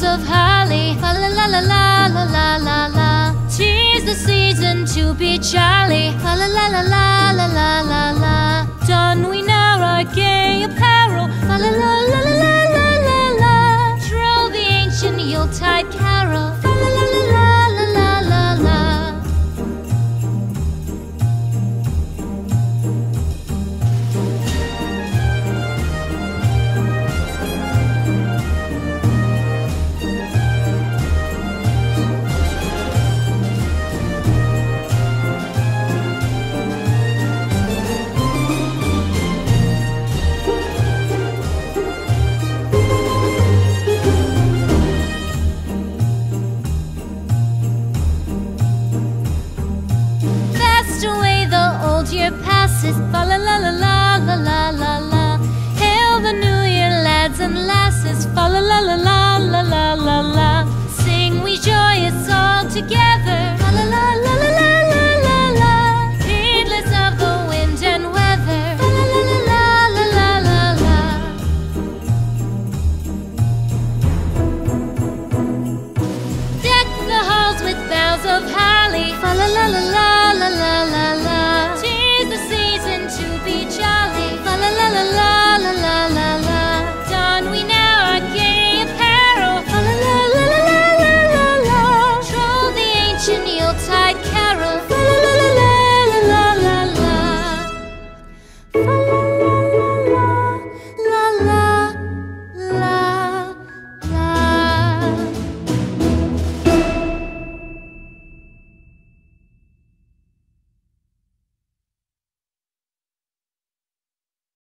boughs of holly, la la la la la la la la. 'Tis the season to be jolly, la la la la la la la la la. Don we now our gay apparel, la la la la la la la la. Troll the ancient Yuletide carol, la la la la la la la la. Year passes, la la la la la la la la. Hail the new year, lads and lasses, la la la la la la la la. Sing we joyous all together, la la la la la la la la. Heedless of the wind and weather, la la la la la la la. Deck the halls with boughs of holly.